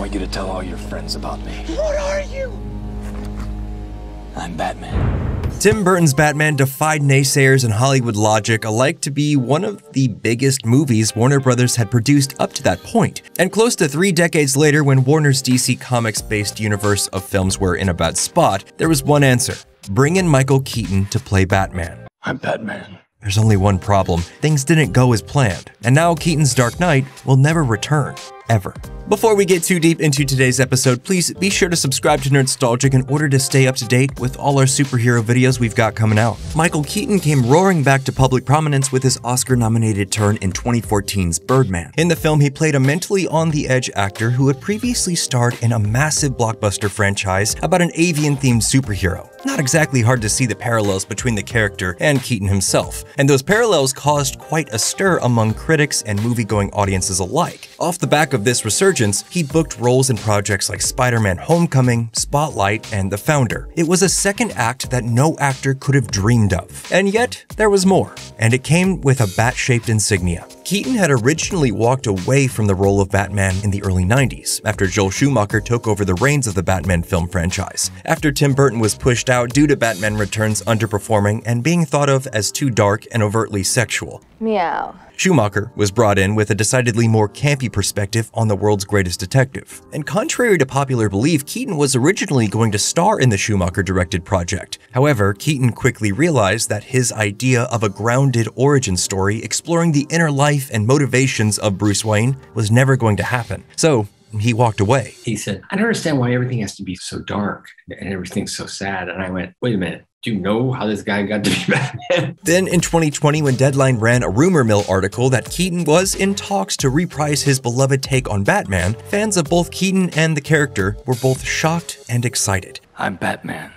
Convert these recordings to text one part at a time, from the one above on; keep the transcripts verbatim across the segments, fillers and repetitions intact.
want you to tell all your friends about me. What are you? I'm Batman. Tim Burton's Batman defied naysayers and Hollywood logic alike to be one of the biggest movies Warner Brothers had produced up to that point. And close to three decades later, when Warner's D C Comics-based universe of films were in a bad spot, there was one answer. Bring in Michael Keaton to play Batman. I'm Batman. There's only one problem. Things didn't go as planned. And now Keaton's Dark Knight will never return. Ever. Before we get too deep into today's episode, please be sure to subscribe to Nerdstalgic in order to stay up to date with all our superhero videos we've got coming out. Michael Keaton came roaring back to public prominence with his Oscar-nominated turn in twenty fourteen's Birdman. In the film, he played a mentally on-the-edge actor who had previously starred in a massive blockbuster franchise about an avian-themed superhero. Not exactly hard to see the parallels between the character and Keaton himself, and those parallels caused quite a stir among critics and movie-going audiences alike. Off the back of Of this resurgence, he booked roles in projects like Spider-Man Homecoming, Spotlight, and The Founder. It was a second act that no actor could have dreamed of. And yet, there was more, and it came with a bat-shaped insignia. Keaton had originally walked away from the role of Batman in the early nineties, after Joel Schumacher took over the reins of the Batman film franchise. After Tim Burton was pushed out due to Batman Returns underperforming and being thought of as too dark and overtly sexual. Meow. Schumacher was brought in with a decidedly more campy perspective on the world's greatest detective. And contrary to popular belief, Keaton was originally going to star in the Schumacher-directed project. However, Keaton quickly realized that his idea of a grounded origin story exploring the inner life and motivations of Bruce Wayne was never going to happen. So, he walked away. He said, I don't understand why everything has to be so dark and everything's so sad. And I went, wait a minute. Do you know how this guy got to be Batman? Then in twenty twenty, when Deadline ran a rumor mill article that Keaton was in talks to reprise his beloved take on Batman, fans of both Keaton and the character were both shocked and excited. I'm Batman.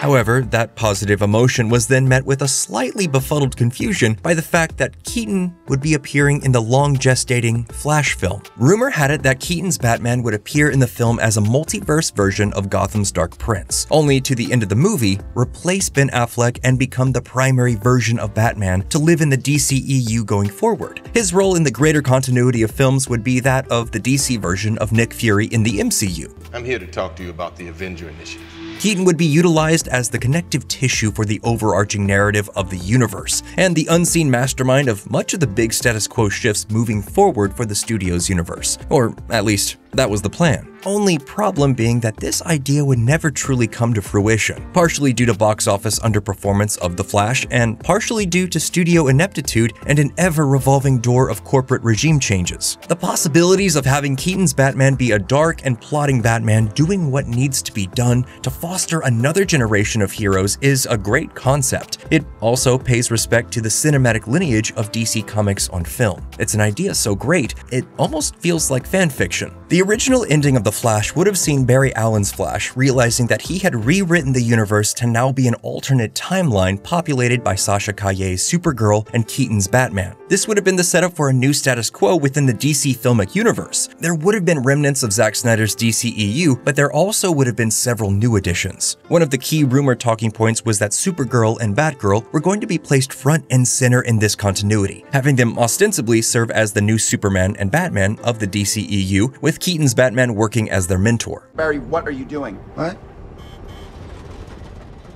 However, that positive emotion was then met with a slightly befuddled confusion by the fact that Keaton would be appearing in the long gestating Flash film. Rumor had it that Keaton's Batman would appear in the film as a multiverse version of Gotham's Dark Prince, only to the end of the movie, replace Ben Affleck and become the primary version of Batman to live in the D C E U going forward. His role in the greater continuity of films would be that of the D C version of Nick Fury in the M C U. I'm here to talk to you about the Avenger Initiative. Keaton would be utilized as the connective tissue for the overarching narrative of the universe, and the unseen mastermind of much of the big status quo shifts moving forward for the studio's universe. Or at least, that was the plan. Only problem being that this idea would never truly come to fruition, partially due to box office underperformance of The Flash, and partially due to studio ineptitude and an ever-revolving door of corporate regime changes. The possibilities of having Keaton's Batman be a dark and plotting Batman doing what needs to be done to foster another generation of heroes is a great concept. It also pays respect to the cinematic lineage of D C Comics on film. It's an idea so great, it almost feels like fan fiction. The original ending of The Flash would have seen Barry Allen's Flash realizing that he had rewritten the universe to now be an alternate timeline populated by Sasha Caille's Supergirl and Keaton's Batman. This would have been the setup for a new status quo within the D C filmic universe. There would have been remnants of Zack Snyder's D C E U, but there also would have been several new additions. One of the key rumor talking points was that Supergirl and Batgirl were going to be placed front and center in this continuity, having them ostensibly serve as the new Superman and Batman of the D C E U, with Keaton's Batman working as their mentor. Barry, what are you doing? What?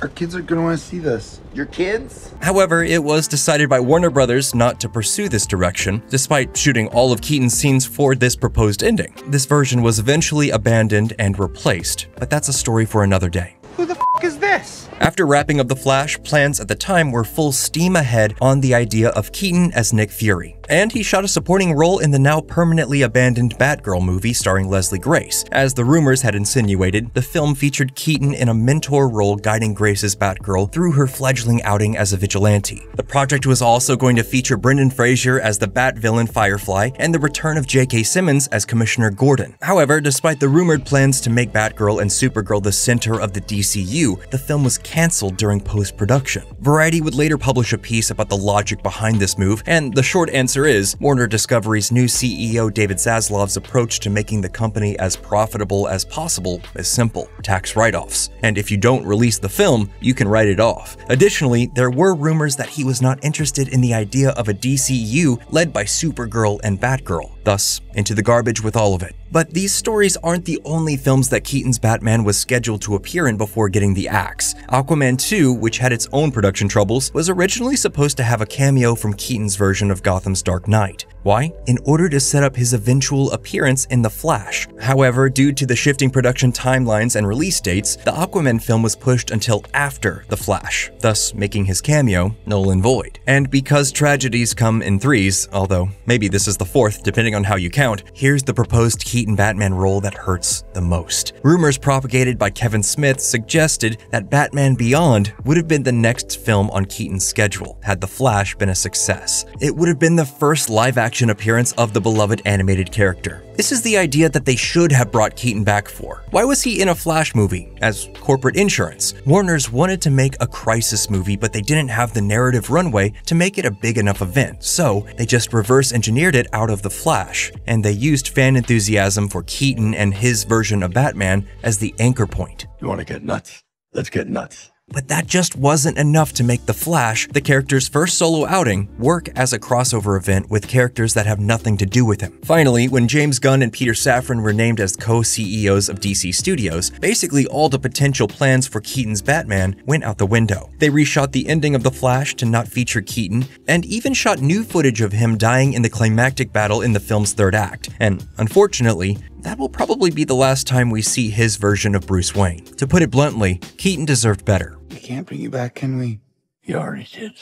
Our kids are gonna wanna see this. Your kids? However, it was decided by Warner Brothers not to pursue this direction, despite shooting all of Keaton's scenes for this proposed ending. This version was eventually abandoned and replaced, but that's a story for another day. Who the f is this? After wrapping up The Flash, plans at the time were full steam ahead on the idea of Keaton as Nick Fury. And he shot a supporting role in the now permanently abandoned Batgirl movie starring Leslie Grace. As the rumors had insinuated, the film featured Keaton in a mentor role guiding Grace's Batgirl through her fledgling outing as a vigilante. The project was also going to feature Brendan Fraser as the Bat-villain Firefly and the return of J K Simmons as Commissioner Gordon. However, despite the rumored plans to make Batgirl and Supergirl the center of the D C U, the film was cancelled during post-production. Variety would later publish a piece about the logic behind this move, and the short answer answer is, Warner Discovery's new C E O David Zaslav's approach to making the company as profitable as possible is simple: tax write-offs. And if you don't release the film, you can write it off. Additionally, there were rumors that he was not interested in the idea of a D C E U led by Supergirl and Batgirl. Thus, into the garbage with all of it. But these stories aren't the only films that Keaton's Batman was scheduled to appear in before getting the axe. Aquaman two, which had its own production troubles, was originally supposed to have a cameo from Keaton's version of Gotham's Dark Knight. Why? In order to set up his eventual appearance in The Flash. However, due to the shifting production timelines and release dates, the Aquaman film was pushed until after The Flash, thus making his cameo null and void. And because tragedies come in threes, although maybe this is the fourth depending on how you count, here's the proposed Keaton Batman role that hurts the most. Rumors propagated by Kevin Smith suggested that Batman Beyond would have been the next film on Keaton's schedule, had The Flash been a success. It would have been the first live-action appearance of the beloved animated character. This is the idea that they should have brought Keaton back for. Why was he in a Flash movie? As corporate insurance. Warners wanted to make a crisis movie, but they didn't have the narrative runway to make it a big enough event, so they just reverse engineered it out of The Flash, and they used fan enthusiasm for Keaton and his version of Batman as the anchor point. You want to get nuts? Let's get nuts. But that just wasn't enough to make The Flash, the character's first solo outing, work as a crossover event with characters that have nothing to do with him. Finally, when James Gunn and Peter Safran were named as co-C E Os of D C Studios, basically all the potential plans for Keaton's Batman went out the window. They reshot the ending of The Flash to not feature Keaton, and even shot new footage of him dying in the climactic battle in the film's third act. And unfortunately, that will probably be the last time we see his version of Bruce Wayne. To put it bluntly, Keaton deserved better. We can't bring you back, can we? You already did.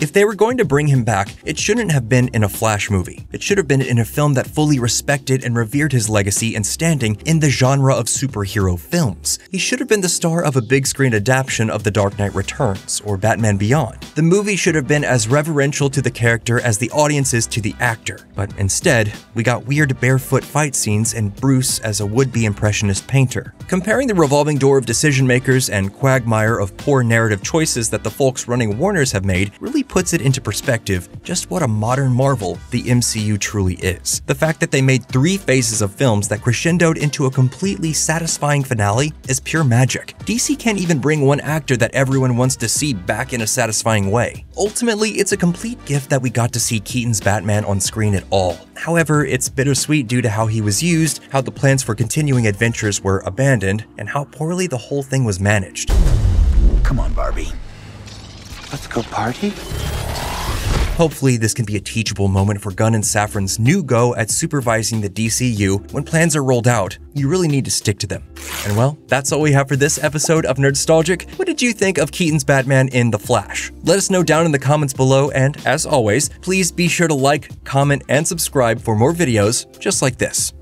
If they were going to bring him back, it shouldn't have been in a Flash movie. It should have been in a film that fully respected and revered his legacy and standing in the genre of superhero films. He should have been the star of a big screen adaptation of The Dark Knight Returns or Batman Beyond. The movie should have been as reverential to the character as the audience is to the actor. But instead, we got weird barefoot fight scenes and Bruce as a would-be impressionist painter. Comparing the revolving door of decision makers and quagmire of poor narrative choices that the folks running Warners have made really puts it into perspective just what a modern marvel the M C U truly is. The fact that they made three phases of films that crescendoed into a completely satisfying finale is pure magic. D C can't even bring one actor that everyone wants to see back in a satisfying way. Ultimately, it's a complete gift that we got to see Keaton's Batman on screen at all. However, it's bittersweet due to how he was used, how the plans for continuing adventures were abandoned, and how poorly the whole thing was managed. Come on, Barbie. Let's go party? Hopefully, this can be a teachable moment for Gunn and Safran's new go at supervising the D C U. When plans are rolled out, you really need to stick to them. And well, that's all we have for this episode of Nerdstalgic. What did you think of Keaton's Batman in The Flash? Let us know down in the comments below, and as always, please be sure to like, comment, and subscribe for more videos just like this.